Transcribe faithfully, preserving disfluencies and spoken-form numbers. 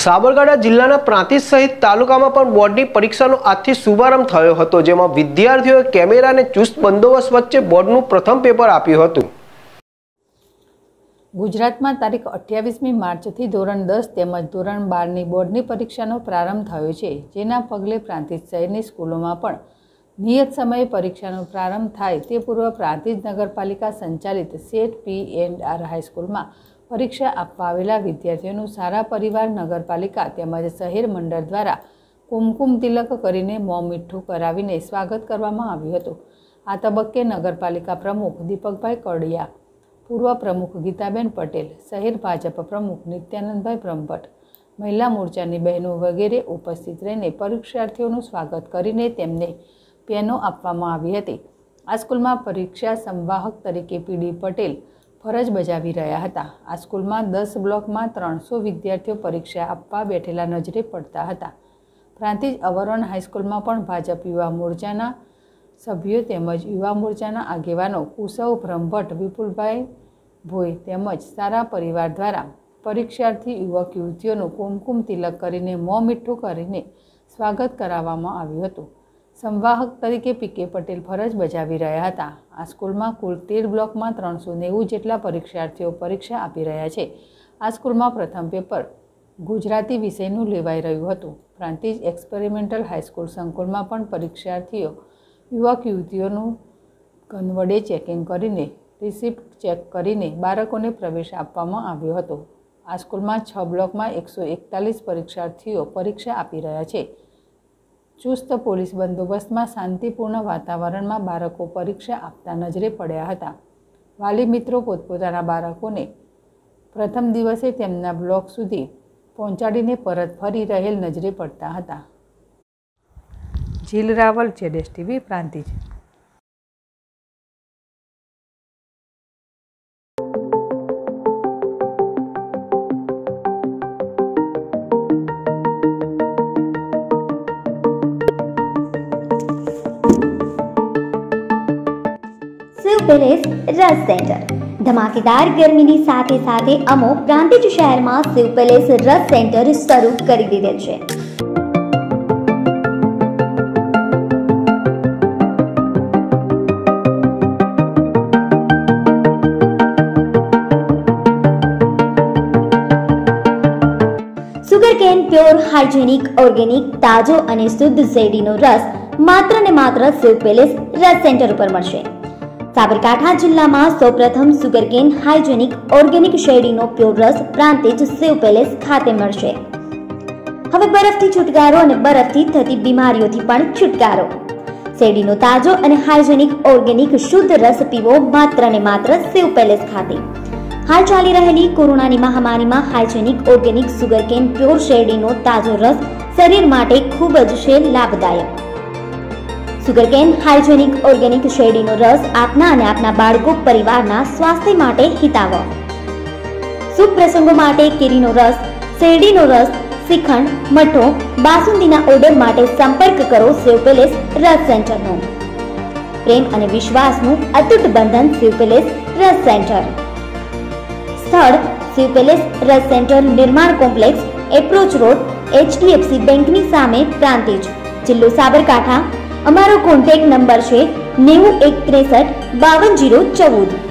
સાબરકાંઠા જિલ્લાના પ્રાંતિજ સહિત તાલુકામાં પણ બોર્ડની પરીક્ષાનો આજથી શુભારંભ થયો હતો, જેમાં વિદ્યાર્થીઓએ કેમેરા અને ચુસ્ત બંદોબસ્ત વચ્ચે બોર્ડનું પ્રથમ પેપર આપ્યું હતું। ગુજરાતમાં તારીખ અઠ્યાવીસમી માર્ચથી ધોરણ દસ તેમજ ધોરણ બારની બોર્ડની પરીક્ષાનો પ્રારંભ થયો છે, જેના પગલે પ્રાંતિજ શહેરની સ્કૂલોમાં પણ નિયત સમયે પરીક્ષાનો પ્રારંભ થાય તે પૂર્વ પ્રાંતિજ નગરપાલિકા સંચાલિત સેટ પી એન્ડ આર હાઈસ્કૂલમાં परीक्षा आपवा आवेला विद्यार्थीओनु सारा परिवार नगरपालिका तेमज शहेर मंडळ द्वारा कुमकुम तिलक करीने मों मीठू करावीने स्वागत करवामां आव्युं हतुं। आ तबक्के नगरपालिका प्रमुख दीपकभाई कड़िया, पूर्व प्रमुख गीताबेन पटेल, शहेर भाजप प्रमुख नित्यानंदभाई ब्रह्मभट्ट, महिला मोर्चानी बहनों वगैरह उपस्थित रहीने परीक्षार्थीओनु स्वागत करीने तेमने पेनो आपवामां आवी हती। आ स्कूलमां परीक्षा संवाहक तरीके पीडी पटेल फरज बजावी रह्या हता। आ स्कूल में दस ब्लॉक में त्रणसो विद्यार्थी परीक्षा आपवा बैठेला नजरे पड़ता हता। प्रांतिज अवरोहन हाईस्कूल में पण भाजप युवा मोर्चाना सभ्यों तेमज युवा मोर्चाना आगेवानो कुसव ब्रह्मभट्ट, विपुलभाई भोई तेमज सारा परिवार द्वारा परीक्षार्थी युवक युवतीओनु कुमकुम तिलक करीने मों मीठुं करीने स्वागत करावामां आव्युं हतुं। संवाहक तरीके पीके पटेल फरज बजावी रह्या हता। आ स्कूल में कुल तेर ब्लॉक में त्रणसो नेवु जेटला परीक्षार्थीओ परीक्षा आपी रह्या छे। आ स्कूल में प्रथम पेपर गुजराती विषयनु लेवाई रह्युं हतुं। प्रांतिज एक्सपेरिमेंटल हाईस्कूल संकुल में पण परीक्षार्थीओ युवक युवतीओनु गन वडे चेकिंग करीने रिसीप्ट चेक करीने बाळकोने प्रवेश आपवामां आव्यो हतो। आ स्कूल में छ ब्लॉक में एक सौ एकतालीस परीक्षार्थीओ परीक्षा आपी रह्या छे। चुस्त पोलिस बंदोबस्त में शांतिपूर्ण वातावरण में बाळको परीक्षा आपता नजरे पड्या हता। वाली मित्रों पोतपोताना बाळकोने प्रथम दिवसे तेमना ब्लॉक सुधी पहोंचाडीने परत फरी रहेल नजरे पड़ता हता। झील रावल, जेडेस टीवी, प्रांतिज। પેલેસ રસ સેન્ટર ધમાકેદાર ગરમીની સાથે સાથે અમો પ્રાંતિજ શહેરમાં શિવ પેલેસ રસ સેન્ટર શરૂ કરી દીધેલ છે। Sugar cane pure hygienic organic તાજો અને શુદ્ધ શેરડીનો રસ માત્ર ને માત્ર શિવ પેલેસ રસ સેન્ટર ઉપર મળશે। साबरकांठा जिला में सौ प्रथम सुगरकेन हाइजेनिक ऑर्गेनिक शेरडी नो प्योर रस प्रांतिज शिव पेलेस खाते मळशे। हवे बरफ थी छुटकारो अने बरफ थी थती बीमारीओ थी पण छुटकारो। शेरडी नो ताजो अने हाइजेनिक ऑर्गेनिक शुद्ध रस पीवो मात्र ने मात्र शिव पेलेस खाते। हाल चाली रहेली कोरोना नी महामारी में हाइजेनिक ऑर्गेनिक सुगरकेन प्योर शेरडी नो ताजो रस शरीर माटे खूब ज छे लाभदायक। सुगरकेन हाइजेनिक ऑर्गेनिक शेरडी नो रस आपना अने आपना बाळको परिवारना स्वास्थ्य माटे हिताव। शुभ प्रसंगो माटे केरी नो रस, शेरडी नो रस, श्रीखंड, मठो, बासुंदीना ऑर्डर माटे संपर्क करो शिव पेलेस रस सेंटर नो। प्रेम अने विश्वास नु अतूट बंधन शिव पेलेस रस सेंटर। स्थळ शिव पेलेस रस centre Nirman complex, approach road, H D F C bank नी सामे, प्रांतिज, जिल्लो साबरकांठा। અમારો કોન્ટેક્ટ નંબર છે નેવું એક ત્રેસઠ બાવન જીરો ચૌદ।